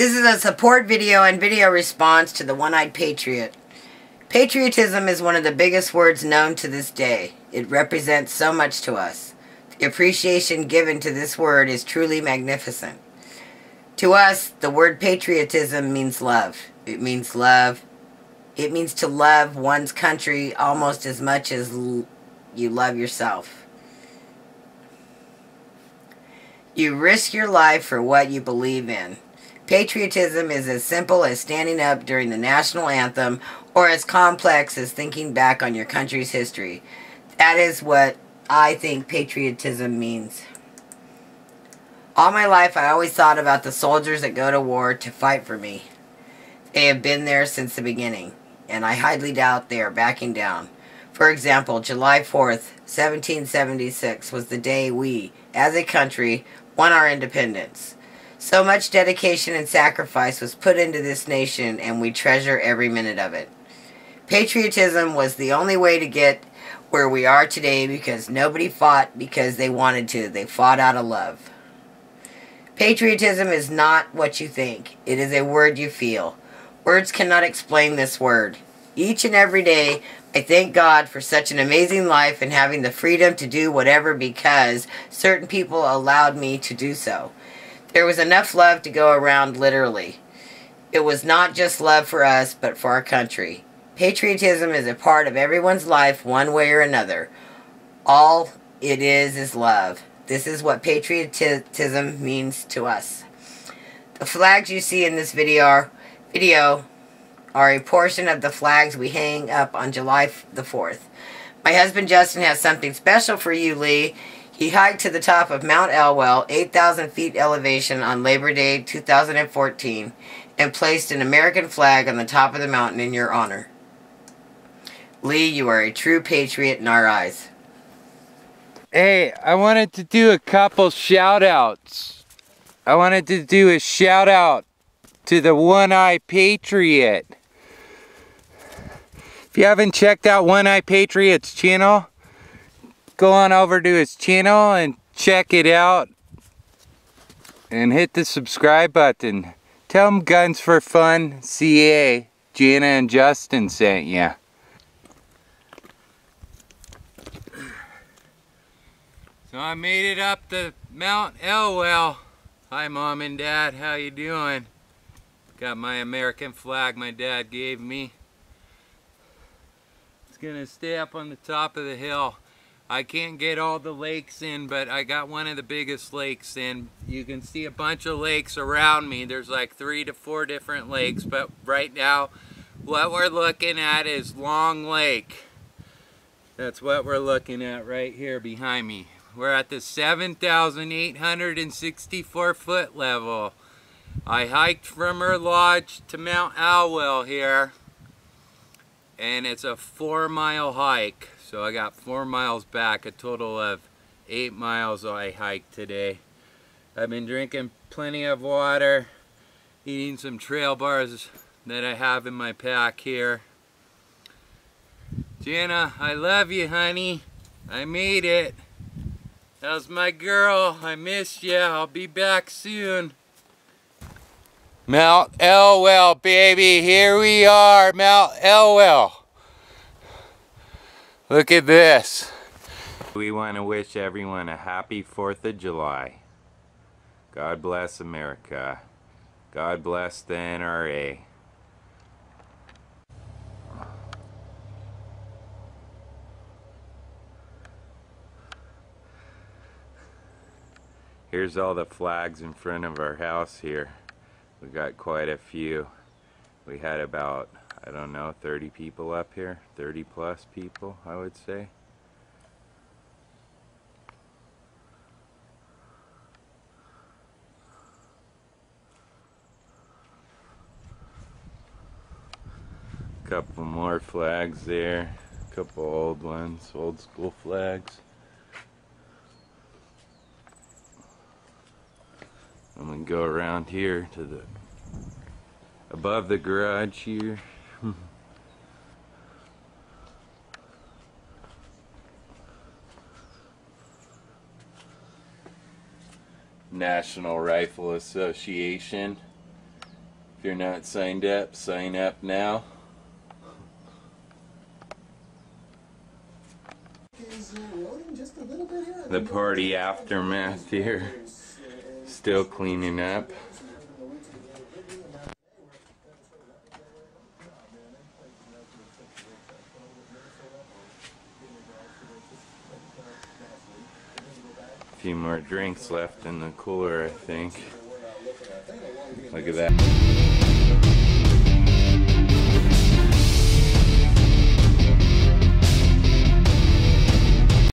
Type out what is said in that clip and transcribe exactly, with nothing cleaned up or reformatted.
This is a support video and video response to the One-Eyed Patriot. Patriotism is one of the biggest words known to this day. It represents so much to us. The appreciation given to this word is truly magnificent. To us, the word patriotism means love. It means love. It means to love one's country almost as much as l- you love yourself. You risk your life for what you believe in. Patriotism is as simple as standing up during the national anthem or as complex as thinking back on your country's history. That is what I think patriotism means. All my life I always thought about the soldiers that go to war to fight for me. They have been there since the beginning, and I highly doubt they are backing down. For example, July fourth, seventeen seventy-six was the day we, as a country, won our independence. So much dedication and sacrifice was put into this nation, and we treasure every minute of it. Patriotism was the only way to get where we are today because nobody fought because they wanted to. They fought out of love. Patriotism is not what you think. It is a word you feel. Words cannot explain this word. Each and every day, I thank God for such an amazing life and having the freedom to do whatever because certain people allowed me to do so. There was enough love to go around, literally. It was not just love for us, but for our country. Patriotism is a part of everyone's life, one way or another. All it is is love. This is what patriotism means to us. The flags you see in this video are, video are a portion of the flags we hang up on July the fourth. My husband Justin has something special for you, Lee. He hiked to the top of Mount Elwell, eight thousand feet elevation, on Labor Day two thousand fourteen and placed an American flag on the top of the mountain in your honor. Lee, you are a true patriot in our eyes. Hey, I wanted to do a couple shout-outs. I wanted to do a shout-out to the One-Eyed Patriot. If you haven't checked out One-Eyed Patriot's channel, go on over to his channel and check it out and hit the subscribe button. Tell him Guns For Fun C A, Jana and Justin sent ya. So I made it up to Mount Elwell. Hi Mom and Dad, how you doing? Got my American flag my dad gave me. It's gonna stay up on the top of the hill. I can't get all the lakes in, but I got one of the biggest lakes in. You can see a bunch of lakes around me. There's like three to four different lakes, but right now what we're looking at is Long Lake. That's what we're looking at right here behind me. We're at the seven thousand eight hundred sixty-four foot level. I hiked from her lodge to Mount Elwell here, and it's a four mile hike. So I got four miles back, a total of eight miles I hiked today. I've been drinking plenty of water, eating some trail bars that I have in my pack here. Jana, I love you, honey. I made it. How's my girl? I missed ya. I'll be back soon. Mount Elwell, baby. Here we are, Mount Elwell. Look at this. We want to wish everyone a happy fourth of July. God bless America. God bless the N R A. Here's all the flags in front of our house here. We got quite a few. We had about, I don't know, thirty people up here, thirty plus people, I would say. Couple more flags there, a couple old ones, old school flags. I'm gonna go around here to the above the garage here. National Rifle Association. If you're not signed up, sign up now. The party aftermath here. Still cleaning up. A few more drinks left in the cooler, I think. Look at that.